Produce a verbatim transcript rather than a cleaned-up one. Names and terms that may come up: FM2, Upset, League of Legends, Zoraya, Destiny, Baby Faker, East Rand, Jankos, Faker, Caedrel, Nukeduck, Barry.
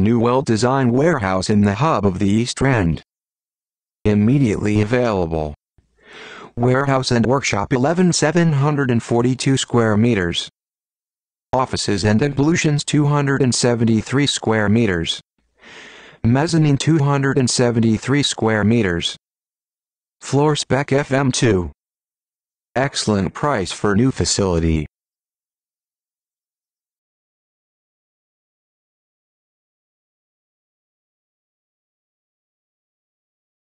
new well-designed warehouse in the hub of the East Rand. Immediately available. Warehouse and workshop eleven thousand seven hundred forty-two square meters. Offices and ablutions two hundred seventy-three square meters. Mezzanine two hundred seventy-three square meters. Floor spec F M two. Excellent price for new facility.